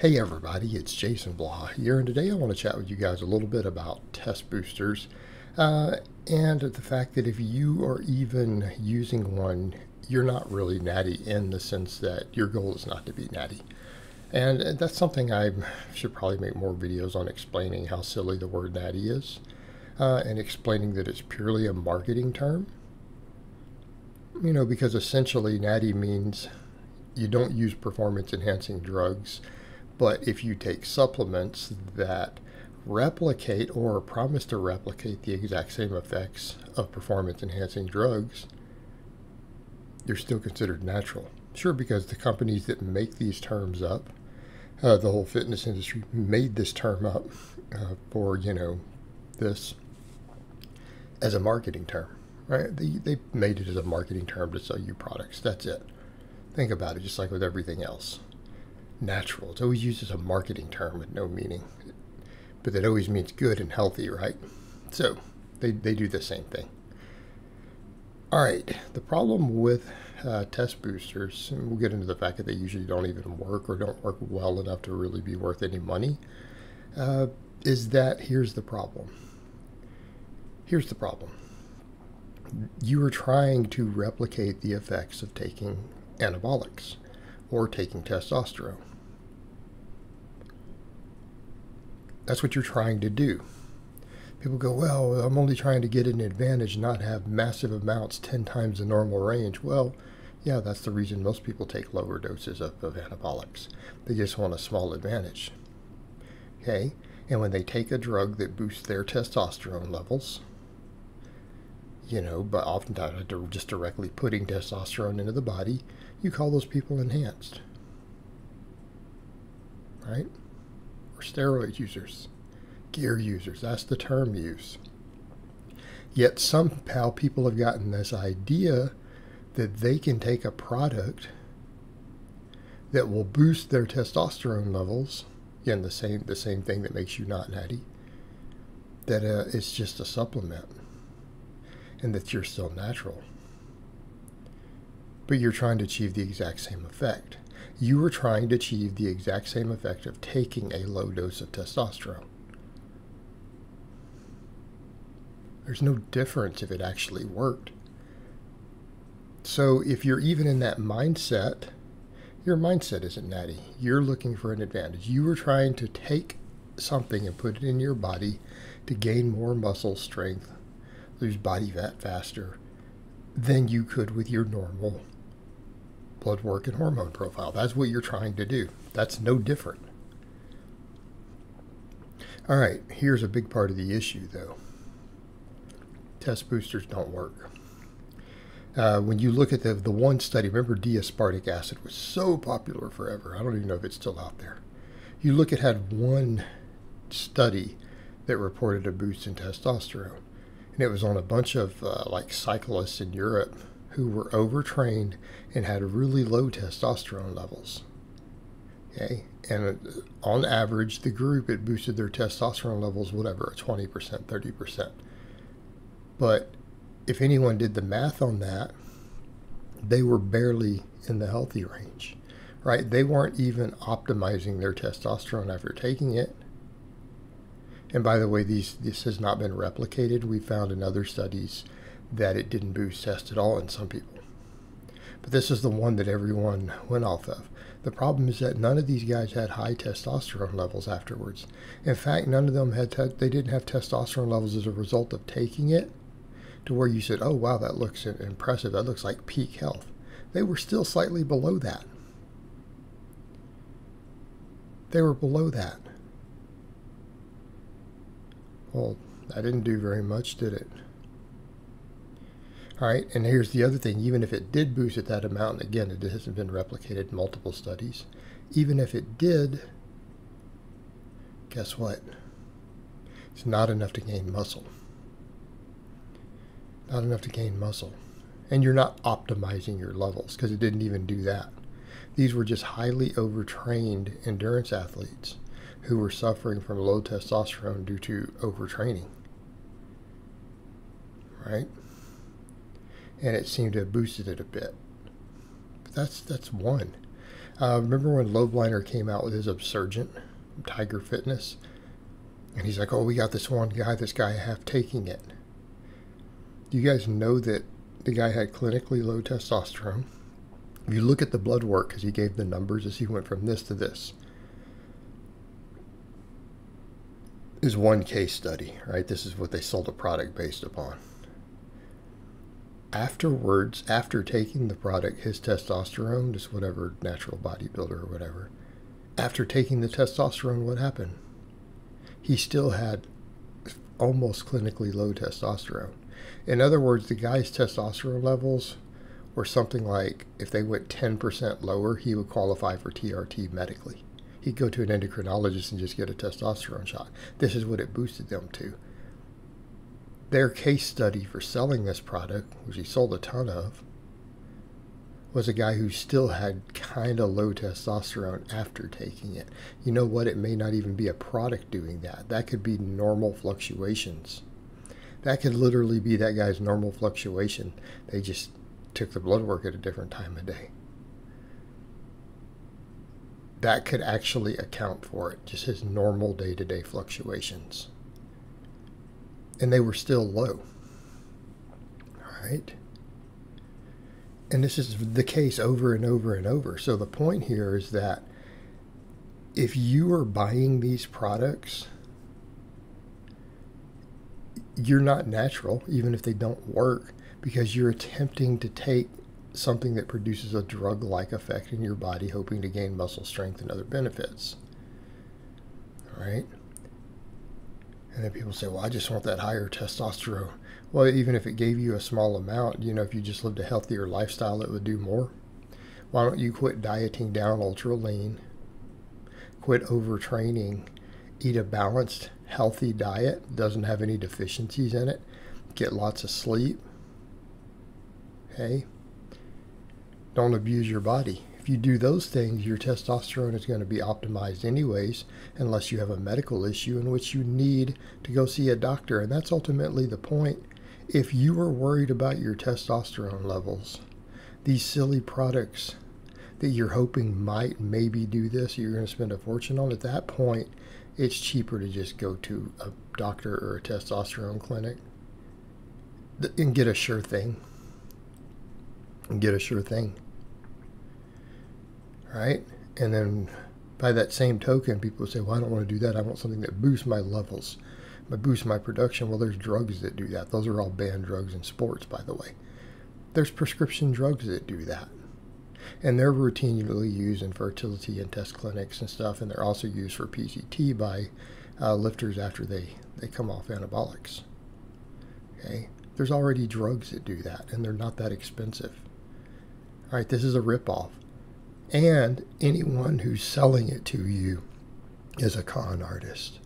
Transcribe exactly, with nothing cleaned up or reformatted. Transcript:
Hey everybody, it's Jason Blaha here, and today I want to chat with you guys a little bit about test boosters uh, and the fact that if you are even using one, you're not really natty in the sense that your goal is not to be natty. And that's something I should probably make more videos on, explaining how silly the word natty is uh, and explaining that it's purely a marketing term. You know, because essentially natty means you don't use performance enhancing drugs. But if you take supplements that replicate or promise to replicate the exact same effects of performance-enhancing drugs, they're still considered natural. Sure, because the companies that make these terms up, uh, the whole fitness industry made this term up uh, for, you know, this as a marketing term, right? They, they made it as a marketing term to sell you products. That's it. Think about it, just like with everything else. Natural. It's always used as a marketing term with no meaning, but that always means good and healthy, right? So they, they do the same thing. All right. The problem with uh, test boosters, and we'll get into the fact that they usually don't even work or don't work well enough to really be worth any money, uh, is that here's the problem. Here's the problem. You are trying to replicate the effects of taking anabolics or taking testosterone. That's what you're trying to do. People go, well, I'm only trying to get an advantage, not have massive amounts ten times the normal range. Well, yeah, that's the reason most people take lower doses of, of anabolics. They just want a small advantage. Okay? And when they take a drug that boosts their testosterone levels, you know, but oftentimes just directly putting testosterone into the body, you call those people enhanced, right? Or steroid users, gear users, that's the term used. Yet somehow people have gotten this idea that they can take a product that will boost their testosterone levels, and the same, the same thing that makes you not natty, that uh, it's just a supplement, and that you're still natural. But you're trying to achieve the exact same effect. You were trying to achieve the exact same effect of taking a low dose of testosterone. There's no difference if it actually worked. So if you're even in that mindset, your mindset isn't natty. You're looking for an advantage. You were trying to take something and put it in your body to gain more muscle strength, lose body fat faster than you could with your normal blood work and hormone profile. That's what you're trying to do. That's no different. All right, here's a big part of the issue, though. Test boosters don't work. Uh, when you look at the, the one study, remember D-aspartic acid was so popular forever. I don't even know if it's still out there. You look at had one study that reported a boost in testosterone. And it was on a bunch of uh, like cyclists in Europe who were overtrained and had really low testosterone levels. Okay, and on average, the group, it boosted their testosterone levels, whatever, twenty percent, thirty percent. But if anyone did the math on that, they were barely in the healthy range, right? They weren't even optimizing their testosterone after taking it. And by the way, these, this has not been replicated. We found in other studies that it didn't boost test at all in some people. But this is the one that everyone went off of. The problem is that none of these guys had high testosterone levels afterwards. In fact, none of them had, they didn't have testosterone levels as a result of taking it to where you said, oh, wow, that looks impressive. That looks like peak health. They were still slightly below that. They were below that. Well, that didn't do very much, did it? All right, and here's the other thing. Even if it did boost at that amount, and again, it hasn't been replicated in multiple studies, even if it did, guess what? It's not enough to gain muscle. Not enough to gain muscle. And you're not optimizing your levels because it didn't even do that. These were just highly overtrained endurance athletes who were suffering from low testosterone due to overtraining, right? And it seemed to have boosted it a bit. But that's that's one. Uh, remember when Lobliner came out with his Absurgent, Tiger Fitness? And he's like, oh, we got this one guy, this guy half taking it. Do you guys know that the guy had clinically low testosterone? If you look at the blood work, because he gave the numbers as he went from this to this, is one case study, right? This is what they sold a product based upon. Afterwards, after taking the product, his testosterone, just whatever natural bodybuilder or whatever, after taking the testosterone, what happened? He still had almost clinically low testosterone. In other words, the guy's testosterone levels were something like, if they went ten percent lower, he would qualify for T R T medically. He'd go to an endocrinologist and just get a testosterone shot. This is what it boosted them to. Their case study for selling this product, which he sold a ton of, was a guy who still had kind of low testosterone after taking it. You know what? It may not even be a product doing that. That could be normal fluctuations. That could literally be that guy's normal fluctuation. They just took the blood work at a different time of day. That could actually account for it, just his normal day-to-day fluctuations. And they were still low. All right. And this is the case over and over and over. So the point here is that if you are buying these products, you're not natural, even if they don't work, because you're attempting to take something that produces a drug-like effect in your body, hoping to gain muscle strength and other benefits. All right. And then people say, well, I just want that higher testosterone. Well, even if it gave you a small amount, you know, if you just lived a healthier lifestyle, it would do more. Why don't you quit dieting down ultra lean, quit overtraining, eat a balanced, healthy diet, doesn't have any deficiencies in it, get lots of sleep, okay? Don't abuse your body. If you do those things, your testosterone is going to be optimized anyways, unless you have a medical issue in which you need to go see a doctor. And that's ultimately the point. If you are worried about your testosterone levels, these silly products that you're hoping might maybe do this, you're going to spend a fortune on, at that point, it's cheaper to just go to a doctor or a testosterone clinic and get a sure thing. And get a sure thing. Right? And then by that same token, people say, well, I don't want to do that. I want something that boosts my levels, but boosts my production. Well, there's drugs that do that. Those are all banned drugs in sports, by the way. There's prescription drugs that do that. And they're routinely used in fertility and test clinics and stuff. And they're also used for P C T by uh, lifters after they, they come off anabolics. Okay? There's already drugs that do that, and they're not that expensive. All right, this is a ripoff. And anyone who's selling it to you is a con artist.